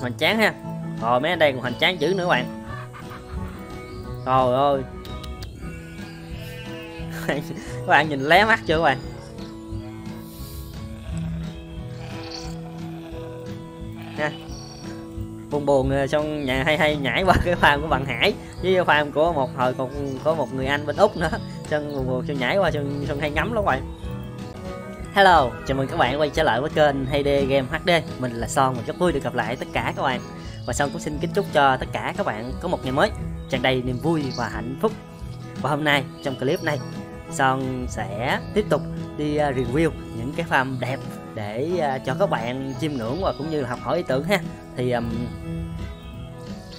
hoành tráng ha. Rồi mấy anh đây còn hoành tráng dữ nữa các bạn. Trời ơi. Các bạn nhìn lé mắt chưa các bạn? Nha. Buồn buồn xong nhà hay nhảy qua cái farm của bạn Hải với farm của một hồi còn có một người anh bên Úc nữa. Chân buồn buồn xong nhảy qua xong hay ngắm lắm các bạn. Hello, chào mừng các bạn quay trở lại với kênh Hay Day GameHD. Mình là Son, mình rất vui được gặp lại tất cả các bạn. Và Son cũng xin kính chúc cho tất cả các bạn có một ngày mới tràn đầy niềm vui và hạnh phúc. Và hôm nay trong clip này, Son sẽ tiếp tục đi review những cái farm đẹp để cho các bạn chiêm ngưỡng và cũng như là học hỏi ý tưởng ha. Thì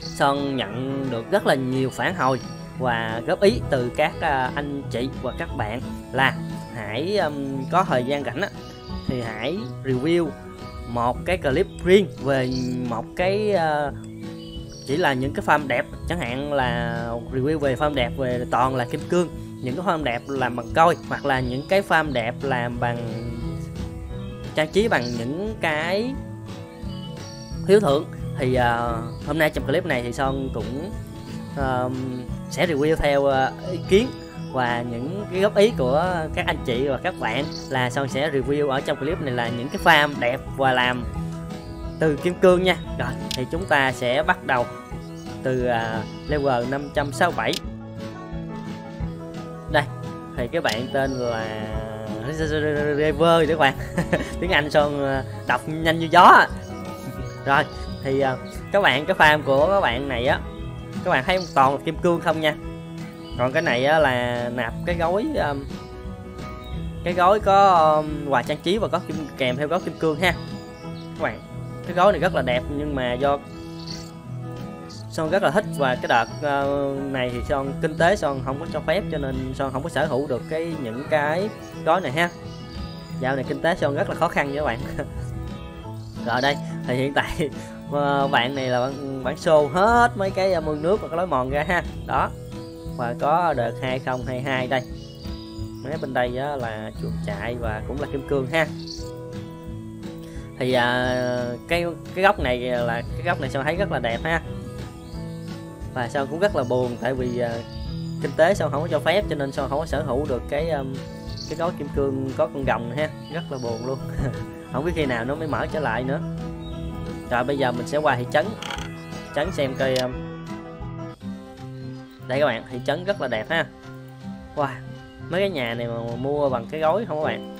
Son nhận được rất là nhiều phản hồi và góp ý từ các anh chị và các bạn là hãy có thời gian rảnh á, thì hãy review một cái clip riêng về một cái chỉ là những cái farm đẹp, chẳng hạn là review về farm đẹp về toàn là kim cương, những cái farm đẹp làm bằng coi hoặc là những cái farm đẹp làm bằng trang trí bằng những cái hiếu thưởng. Thì hôm nay trong clip này thì Son cũng sẽ review theo ý kiến và những cái góp ý của các anh chị và các bạn, là Son sẽ review ở trong clip này là những cái farm đẹp và làm từ kim cương nha. Rồi thì chúng ta sẽ bắt đầu từ level 567. Đây thì các bạn tên là River các bạn. Tiếng Anh Son đọc nhanh như gió. Rồi thì các bạn, cái farm của các bạn này á, các bạn thấy toàn là kim cương không nha. Còn cái này á, là nạp cái gói có quà trang trí và có kim, kèm theo gói kim cương ha các bạn. Cái gói này rất là đẹp nhưng mà do Son rất là thích và cái đợt này thì Son kinh tế Son không có cho phép, cho nên Son không có sở hữu được cái những cái gói này ha. Dạo này kinh tế Son rất là khó khăn với các bạn. Rồi đây thì hiện tại bạn này là bạn show hết mấy cái mương nước và cái lối mòn ra ha. Đó, và có đợt 2022 đây. Mấy bên đây á, là chuột chạy và cũng là kim cương ha. Thì cái góc này là cái góc này Son thấy rất là đẹp ha. Và Son cũng rất là buồn tại vì kinh tế Son không có cho phép, cho nên Son không có sở hữu được cái gói kim cương có con rồng này ha. Rất là buồn luôn. Không biết khi nào nó mới mở trở lại nữa. Rồi bây giờ mình sẽ qua thị trấn xem coi. Đây các bạn, thị trấn rất là đẹp ha. Wow, mấy cái nhà này mà mua bằng cái gói không các bạn.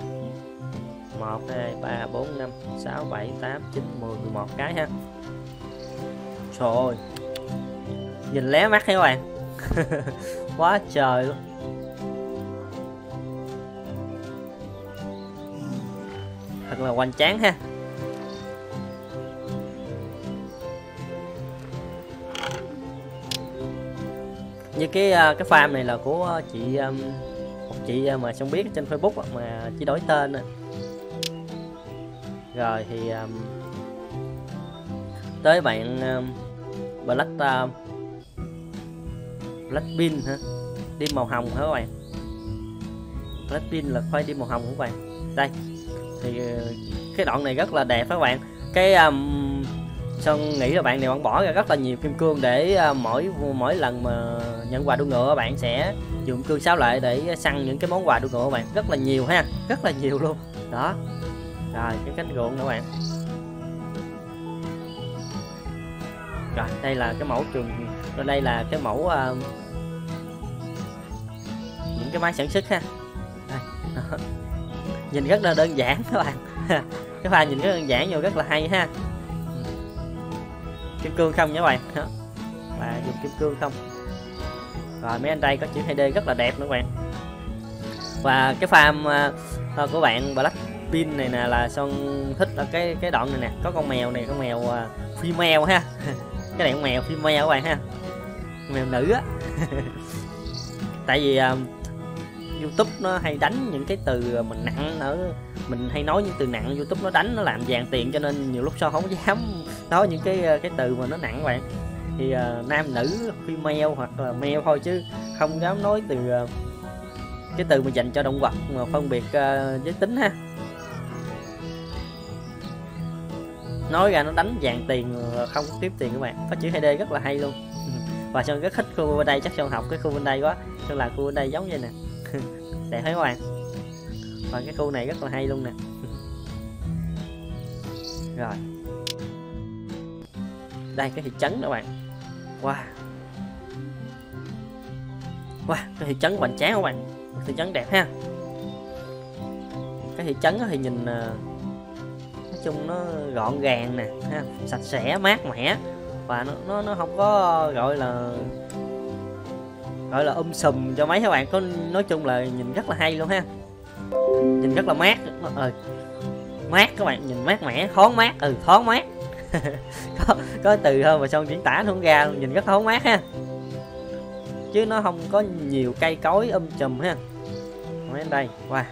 1, 2, 3, 4, 5, 6, 7, 8, 9, 10, 11 cái ha. Trời ơi, nhìn lé mắt thấy các bạn. Quá trời luôn. Thật là hoành tráng ha. Như cái farm này là của chị, một chị mà Son biết trên Facebook mà chỉ đổi tên. Rồi thì tới bạn Blackpink hả? Đi màu hồng hả các bạn? Blackpink là khoai đi màu hồng của các bạn. Đây thì cái đoạn này rất là đẹp các bạn. Cái Son nghĩ là bạn này bạn bỏ ra rất là nhiều kim cương để mỗi lần mà nhận quà đua ngựa bạn sẽ dùng cương xáo lại để săn những cái món quà đua ngựa của bạn, rất là nhiều ha, rất là nhiều luôn đó. Rồi cái cánh ruộng nữa bạn. Rồi đây là cái mẫu trường, rồi đây là cái mẫu những cái máy sản xuất ha. Đây. Nhìn rất là đơn giản các bạn. Cái pha nhìn rất đơn giản nhưng rất là hay ha. Kim cương không nha các bạn, và dùng kim cương không. Rồi mấy anh đây có chữ Hay Day rất là đẹp nữa các bạn. Và cái farm của bạn Blackpink này nè là Son thích ở cái đoạn này nè, có con mèo này, con mèo female ha. Cái này con mèo female các bạn ha, mèo nữ á. Tại vì YouTube nó hay đánh những cái từ mình nặng ở, mình hay nói những từ nặng, YouTube nó đánh nó làm vàng tiền, cho nên nhiều lúc Son không dám nói những cái từ mà nó nặng các bạn. Thì nam nữ female hoặc là male thôi, chứ không dám nói từ cái từ mà dành cho động vật mà phân biệt giới tính ha. nói ra nó đánh dạng tiền không tiếp tiền các bạn. Phát triển Hay Day rất là hay luôn. Và Sơn rất thích khu bên đây, chắc Sơn học cái khu bên đây quá. Sơn là khu bên đây giống như nè. Đẹp thấy các bạn. Và cái khu này rất là hay luôn nè. Rồi. Đây cái thị trấn các bạn. Wow. Wow, cái thị trấn hoành tráng các bạn. Thị trấn đẹp ha. Cái thị trấn thì nhìn nói chung nó gọn gàng nè ha, sạch sẽ mát mẻ, và nó không có gọi là sùm cho mấy các bạn, có nói chung là nhìn rất là hay luôn ha, nhìn rất là mát, mát các bạn, nhìn mát mẻ, thoáng mát, thoáng mát. có từ hơn mà xong diễn tả không ra, nhìn rất thoáng mát ha, chứ nó không có nhiều cây cối chùm ha. Ở đây wow.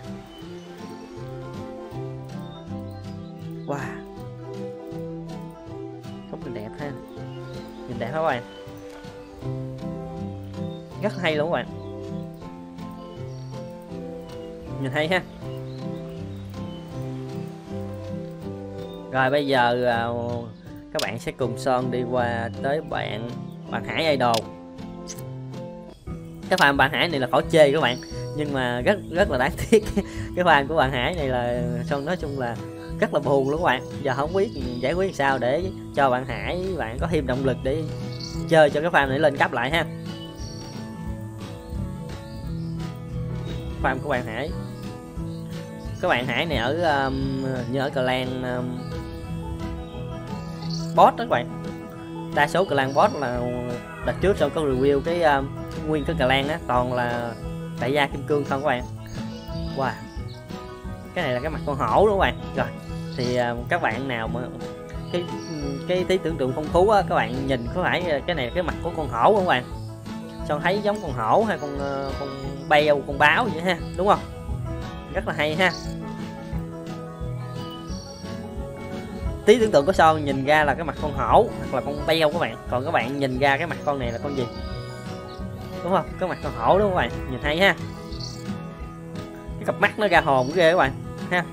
Wow, góc nhìn đẹp ha, nhìn đẹp hả các bạn, rất hay luôn các bạn, nhìn hay ha. Rồi bây giờ các bạn sẽ cùng Sơn đi qua tới bạn Hải Idol. Cái farm bạn Hải này là khỏi chê các bạn, nhưng mà rất là đáng tiếc. Cái farm của bạn Hải này là Sơn nói chung là rất là buồn luôn các bạn. Giờ không biết giải quyết sao để cho bạn Hải bạn có thêm động lực để chơi cho cái farm này lên cấp lại ha. Farm của bạn Hải, các bạn Hải này ở như ở clan boss đó các bạn. Đa số clan boss là đặt trước sau có review cái nguyên cái clan đó toàn là đại gia kim cương không các bạn. Wow, cái này là cái mặt con hổ đúng không các bạn. Rồi thì các bạn nào mà cái tưởng tượng phong phú á, các bạn nhìn có phải cái này là cái mặt của con hổ không các bạn. Sơn thấy giống con hổ hay con beo, con báo vậy ha, đúng không, rất là hay ha. Tí tưởng tượng của Sơn nhìn ra là cái mặt con hổ hoặc là con beo các bạn, còn các bạn nhìn ra cái mặt con này là con gì, đúng không, cái mặt con hổ đúng không các bạn, nhìn hay ha. Cái cặp mắt nó ra hồn ghê các bạn ha,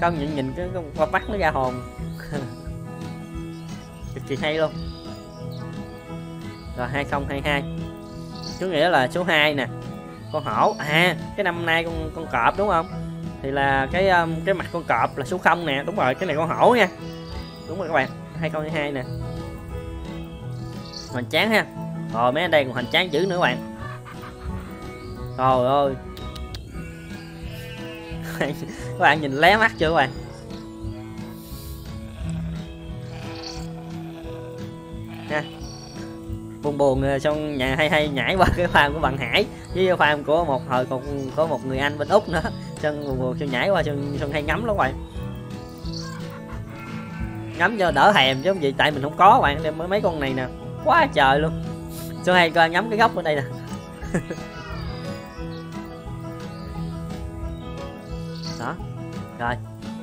không nhìn cái cặp mắt nó ra hồn. Cực kỳ hay luôn. Rồi 2022 chú nghĩa là số 2 nè, con hổ à, cái năm nay con cọp đúng không, thì là cái mặt con cọp là số 0 nè, đúng rồi, cái này con hổ nha, đúng rồi các bạn. 2022 nè, hoành tráng ha. Rồi mấy anh đây còn hoành tráng dữ nữa các bạn, trời ơi. Các bạn nhìn lé mắt chưa các bạn. Nha. Buồn trong nhà hay nhảy qua cái farm của bạn Hải với farm của một hồi còn có một người anh bên Úc nữa. Sơn buồn Sơn nhảy qua, Sơn hay ngắm lắm các bạn. Ngắm cho đỡ thèm chứ không vậy tại mình không có các bạn, đem mấy con này nè. Quá trời luôn. Sơn hay coi ngắm cái góc ở đây nè. Đó. Rồi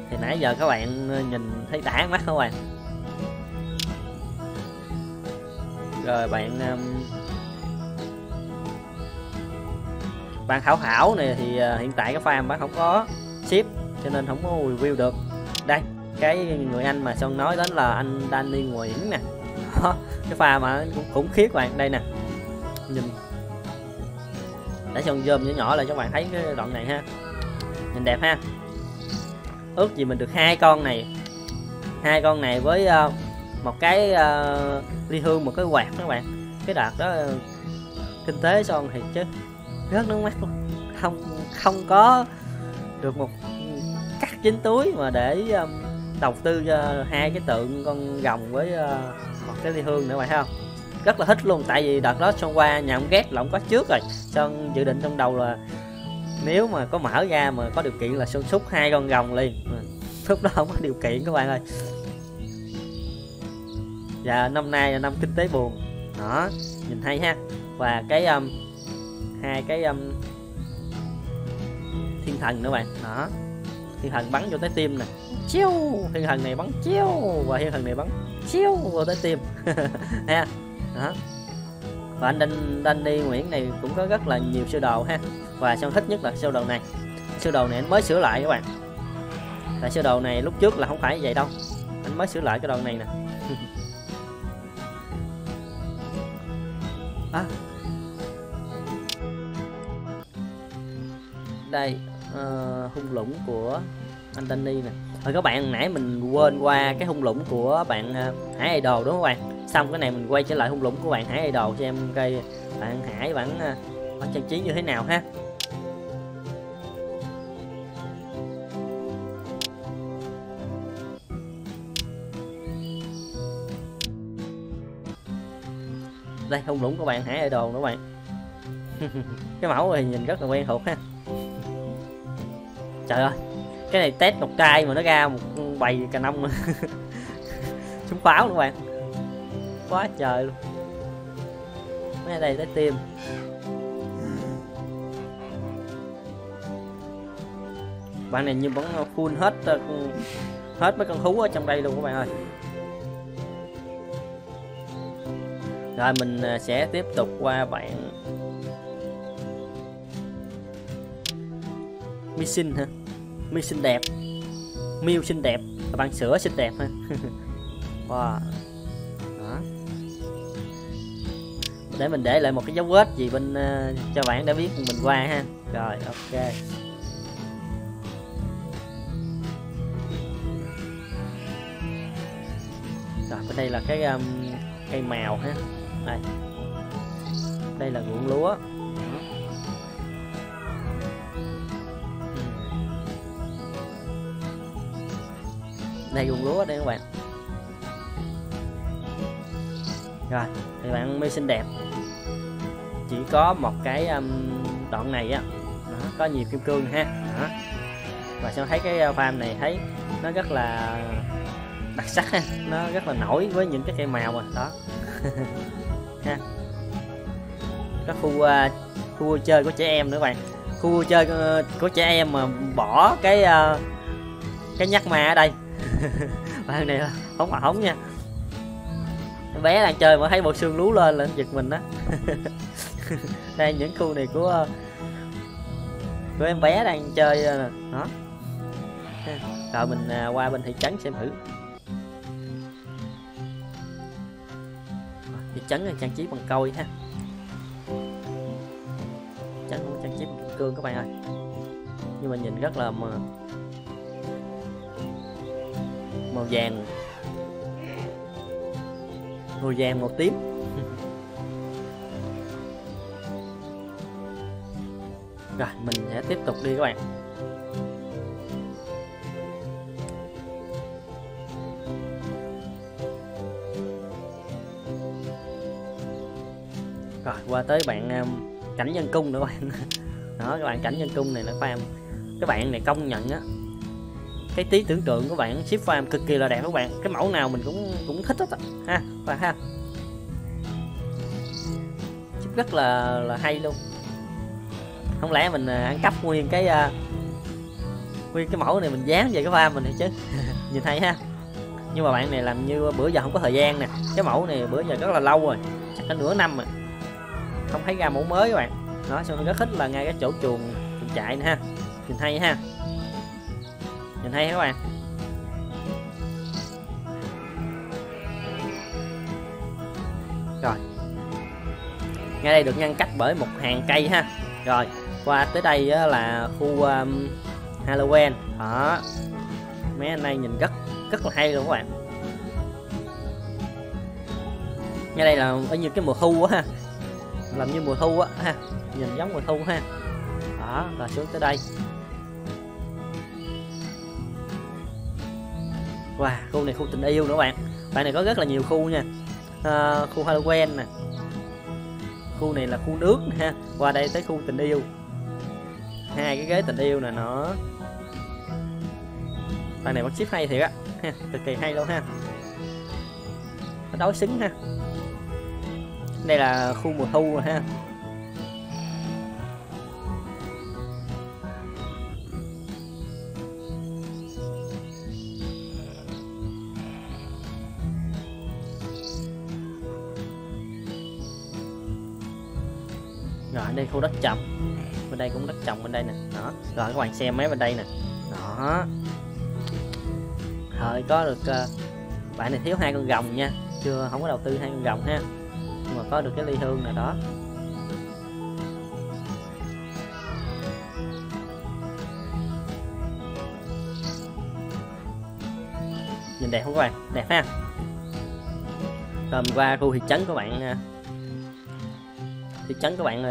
thì nãy giờ các bạn nhìn thấy đã mắt không bạn. Rồi bạn Hảo Hảo này thì hiện tại cái farm bạn không có ship cho nên không có review được. Đây cái người anh mà Sơn nói đến là anh Danny Nguyễn nè. Đó, cái farm mà cũng khủng khiếp bạn, đây nè, nhìn để Sơn zoom nhỏ lại cho các bạn thấy cái đoạn này ha, nhìn đẹp ha. Ước gì mình được hai con này với một cái ly hương, một cái quạt các bạn. Cái đợt đó kinh tế Son thiệt chứ rớt nước mắt luôn, không có được một cắt chín túi mà để đầu tư cho hai cái tượng con rồng với một cái ly hương nữa, bạn thấy không, rất là thích luôn. Tại vì đợt đó Son qua nhà ông ghét là ông có trước rồi, Son dự định trong đầu là nếu mà có mở ra mà có điều kiện là Sơn xúc 2 con rồng liền, lúc đó không có điều kiện các bạn ơi. Và năm nay là năm kinh tế buồn đó, nhìn hay ha. Và cái hai cái thiên thần nữa bạn đó, thiên thần bắn vô tới tim nè, chiêu thiên thần này bắn chiêu và thiên thần này bắn chiêu vô tới tim. Ha đó. Và anh Danny Nguyễn này cũng có rất là nhiều sơ đồ ha, và Sơn thích nhất là sơ đồ này. Sơ đồ này anh mới sửa lại các bạn, tại sơ đồ này lúc trước là không phải vậy đâu, anh mình mới sửa lại cái đoạn này nè. À, đây hung lũng của Anthony nè. Rồi các bạn, nãy mình quên qua cái hung lũng của bạn Hải Idol đúng không các bạn? Xong cái này mình quay trở lại hung lũng của bạn Hải Idol cho em coi bạn Hải bạn trang trí như thế nào ha. Đây hung lũng của bạn Hải Idol nữa bạn. Cái mẫu này nhìn rất là quen thuộc ha. Trời ơi, cái này test độc trai mà nó ra một bầy cà nông súng pháo luôn bạn, quá trời luôn. Mấy đây tới tim bạn này như vẫn full hết mấy con thú ở trong đây luôn các bạn ơi. Rồi mình sẽ tiếp tục qua bạn Mi xinh hả? Mi xinh đẹp, Miu xinh đẹp, bạn sữa xinh đẹp ha. Wow. Đó. Để mình để lại một cái dấu vết gì bên cho bạn đã biết mình qua ha. Rồi ok. Rồi bên đây là cái cây màu ha. Đây. Đây là ruộng lúa. Đây ruộng lúa đây các bạn. Rồi thì bạn Mi xinh đẹp chỉ có một cái đoạn này á, có nhiều kim cương ha. Đó. Và sao thấy cái farm này thấy nó rất là đặc sắc ha, nó rất là nổi với những cái cây màu mà đó. Ha. Có khu chơi của trẻ em nữa các bạn, khu chơi của trẻ em mà bỏ cái nhắc ma ở đây. Bạn này không mà hóng nha, bé đang chơi mà thấy bộ xương lú lên là giật mình đó. Đây những khu này của em bé đang chơi đó. Rồi mình qua bên thị trấn xem thử. Thị trấn trang trí bằng coi ha, trấn cũng trang trí bằng cương các bạn ơi, nhưng mà nhìn rất là màu vàng, màu vàng, màu tím. Rồi mình sẽ tiếp tục đi các bạn. Rồi qua tới bạn cảnh dân cung nữa các bạn. Đó, các bạn cảnh dân cung này là farm, các bạn này công nhận á, cái tí tưởng tượng của bạn ship farm cực kỳ là đẹp các bạn, cái mẫu nào mình cũng thích hết á ha, và ha ship rất là hay luôn. Không lẽ mình ăn cắp nguyên cái mẫu này mình dán về cái farm mình này chứ. Nhìn hay ha, nhưng mà bạn này làm như bữa giờ không có thời gian nè, cái mẫu này bữa giờ rất là lâu rồi, chắc cả nửa năm rồi không thấy ra mẫu mới các bạn. Nó xong rất thích là ngay cái chỗ chuồng chạy nè ha, nhìn hay ha, nhìn thấy các bạn. Rồi ngay đây được ngăn cách bởi một hàng cây ha. Rồi qua tới đây là khu Halloween đó, mấy anh này nhìn rất là hay luôn các bạn. Ngay đây là có như cái mùa thu á ha, làm như mùa thu á ha, nhìn giống mùa thu ha. Đó là xuống tới đây. Wow, khu này khu tình yêu nữa các bạn. Bạn này có rất là nhiều khu nha. Khu Halloween nè, khu này là khu nước nè ha. Qua đây tới khu tình yêu, hai cái ghế tình yêu nè nó. Bạn này bắt ship hay thiệt á, cực kỳ hay luôn ha, nó đối xứng ha. Đây là khu mùa thu rồi ha. Rồi đây khu đất trồng, bên đây cũng đất trồng bên đây nè. Đó, rồi các bạn xem mấy bên đây nè. Đó, thời có được Bạn này thiếu hai con rồng nha, chưa không có đầu tư hai con rồng ha, nhưng mà có được cái ly hương nào đó. Nhìn đẹp không các bạn, đẹp ha. Rồi mình qua khu thị trấn của bạn nha. Thị trấn các bạn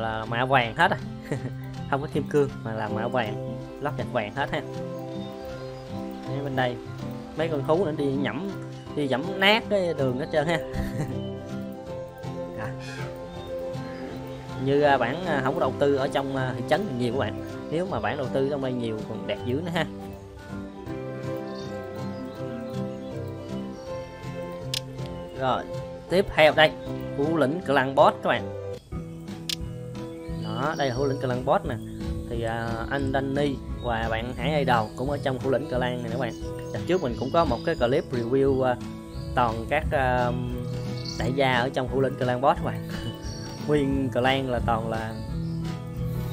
là mạ vàng hết à. Không có kim cương mà là mạ vàng, lót gạch vàng hết ha. Đấy, bên đây mấy con thú nó đi dẫm nát cái đường hết trơn ha. À, như bản không có đầu tư ở trong thị trấn nhiều các bạn, nếu mà bản đầu tư trong đây nhiều còn đẹp dữ nữa ha. Rồi tiếp theo đây, thủ lĩnh cự lăng boss các bạn. Đó, đây là thủ lĩnh clan boss nè. Thì anh Danny và bạn Hải Hay Đầu cũng ở trong thủ lĩnh clan này các bạn. Đợt trước mình cũng có một cái clip review toàn các đại gia ở trong thủ lĩnh clan boss các bạn. Nguyên clan là toàn là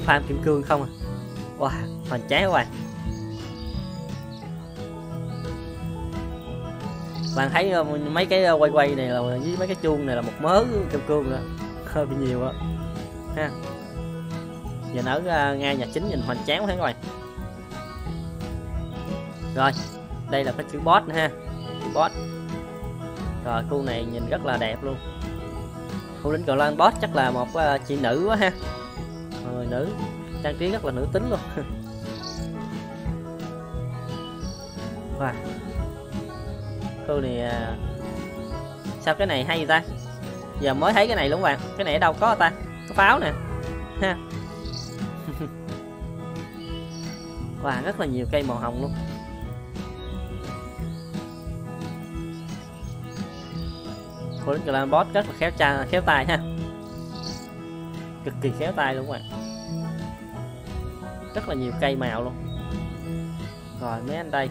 farm kim cương không à. Wow, hoành tráng các bạn. Bạn thấy mấy cái quay này là với mấy cái chuông này là một mớ kim cương nữa, hơi bị nhiều á ha. Nhìn ở ngay nhà chính nhìn hoành tráng quá các bạn. Rồi đây là cái chữ boss ha, chữ boss. Rồi khu này nhìn rất là đẹp luôn. Khu lính cờ lan boss chắc là một chị nữ quá ha, người nữ trang trí rất là nữ tính luôn. Wow, khu này sao cái này hay vậy ta, giờ mới thấy cái này luôn các bạn. Cái này ở đâu có ta, có pháo nè ha. Và wow, rất là nhiều cây màu hồng luôn. Thủ lĩnh boss rất là khéo tay ha, cực kỳ khéo tay luôn các bạn. Rất là nhiều cây màu luôn. Rồi mấy anh đây,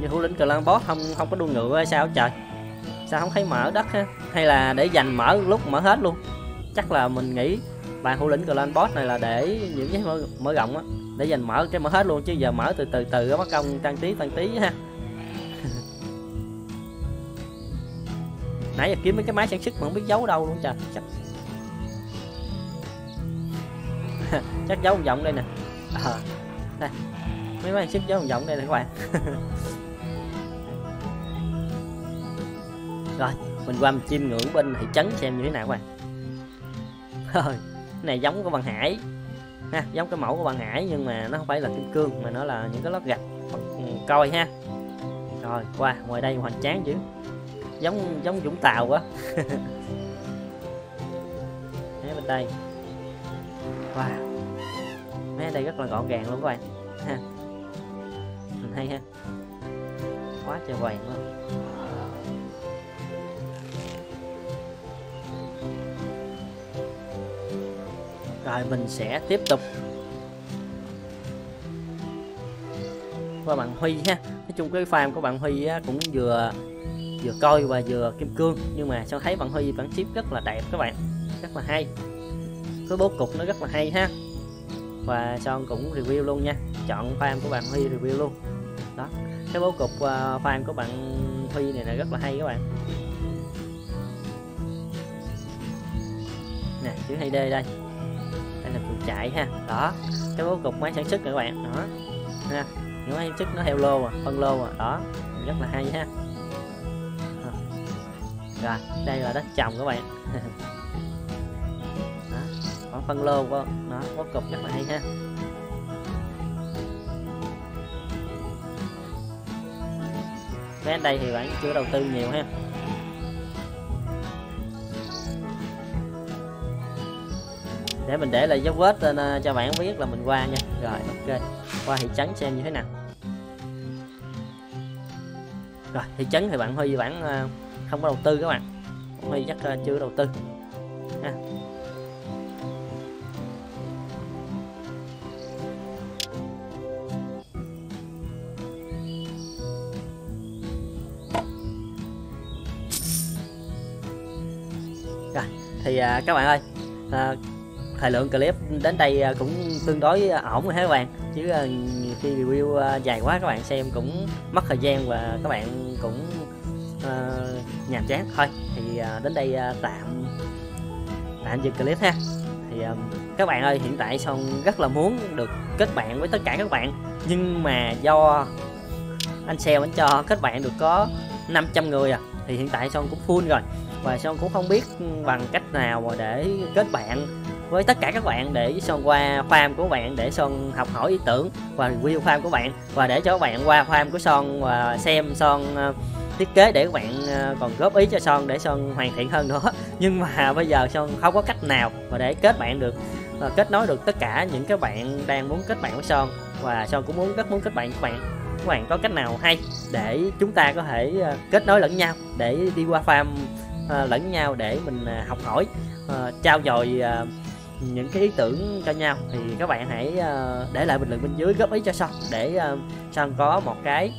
như thủ lĩnh clan boss không có đua ngựa hay sao trời, sao không thấy mở đất ha, hay là để dành mở lúc mở hết luôn. Chắc là mình nghĩ bạn thủ lĩnh clan boss này là để những cái mở rộng á, để dành mở cái mở hết luôn, chứ giờ mở từ mất công trang trí ha. Nãy giờ kiếm mấy cái máy sản xuất mà không biết giấu đâu luôn trời, chắc giấu một vòng đây nè. Đây mấy máy sản xuất giấu một vòng đây nè các bạn. Rồi mình qua mình chiêm ngưỡng bên thị trấn xem như thế nào các bạn. Cái này giống của bạn Hải ha, giống cái mẫu của bạn Hải, nhưng mà nó không phải là kim cương mà nó là những cái lót gạch coi ha. Rồi qua ngoài đây hoành tráng chứ, giống Vũng Tàu quá. Mấy bên đây wow, mấy đây rất là gọn gàng luôn các bạn ha, mình hay ha, quá trời vàng luôn. Rồi mình sẽ tiếp tục qua bạn Huy ha. Nói chung cái farm của bạn Huy cũng vừa coi và vừa kim cương, nhưng mà sao thấy bạn Huy bản ship rất là đẹp các bạn, rất là hay, cái bố cục nó rất là hay ha. Và Son cũng review luôn nha, chọn farm của bạn Huy review luôn đó. Cái bố cục farm của bạn Huy này là rất là hay các bạn nè, chữ Hay Day đây là chuồng chạy ha. Đó, cái bố cục máy sản xuất các bạn đó ha, những máy sản xuất nó theo lô à, phân lô à, đó rất là hay ha. Rồi đây là đất trồng các bạn. Đó, phân lô đó, bố cục rất là hay ha. Cái đây thì bạn chưa đầu tư nhiều ha. Để mình để lại dấu vết lên cho bạn biết là mình qua nha. Rồi ok, qua thị trấn xem như thế nào. Rồi thị trấn thì bạn Huy bản không có đầu tư các bạn, Huy chắc chưa đầu tư ha. Rồi thì các bạn ơi, Thời lượng clip đến đây cũng tương đối ổn rồi các bạn, chứ khi review dài quá các bạn xem cũng mất thời gian và các bạn cũng nhàm chán. Thôi thì đến đây tạm dừng clip ha. Thì các bạn ơi, hiện tại Son rất là muốn được kết bạn với tất cả các bạn, nhưng mà do anh Seo anh cho kết bạn được có 500 người à, thì hiện tại Son cũng full rồi và Son cũng không biết bằng cách nào mà để kết bạn với tất cả các bạn, để Son qua farm của bạn để Son học hỏi ý tưởng và review farm của bạn, và để cho các bạn qua farm của Son và xem Son thiết kế để các bạn còn góp ý cho Son để Son hoàn thiện hơn nữa. Nhưng mà bây giờ Son không có cách nào mà để kết bạn được, kết nối được tất cả những các bạn đang muốn kết bạn với Son, và Son cũng rất muốn kết bạn với các bạn. Các bạn có cách nào hay để chúng ta có thể kết nối lẫn nhau, để đi qua farm lẫn nhau, để mình học hỏi, trao dồi những cái ý tưởng cho nhau, thì các bạn hãy để lại bình luận bên dưới góp ý cho Son, để Son có một cái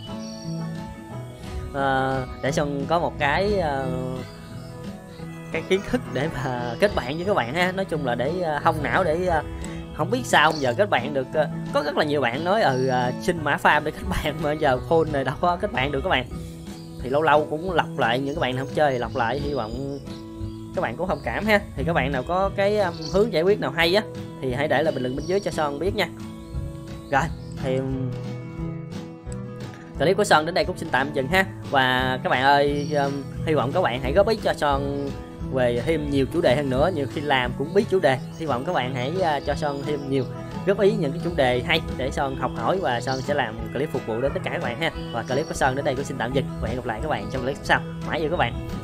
cái kiến thức để mà kết bạn với các bạn ha. Nói chung là để hông não, để không biết sao giờ kết bạn được. Có rất là nhiều bạn nói xin mã farm để kết bạn mà giờ phone này đâu có kết bạn được các bạn. Thì lâu lâu cũng lọc lại những các bạn không chơi, lọc lại, hy vọng các bạn cũng thông cảm ha. Thì các bạn nào có cái hướng giải quyết nào hay á thì hãy để lại bình luận bên dưới cho Son biết nha. Rồi thì clip của Son đến đây cũng xin tạm dừng ha. Và các bạn ơi, hy vọng các bạn hãy góp ý cho Son về thêm nhiều chủ đề hơn nữa, nhiều khi làm cũng biết chủ đề. Hy vọng các bạn hãy cho Son thêm nhiều góp ý những cái chủ đề hay để Son học hỏi, và Son sẽ làm clip phục vụ đến tất cả các bạn ha. Và clip của Son đến đây cũng xin tạm dừng. Hẹn gặp lại các bạn trong clip sau. Mãi yêu các bạn.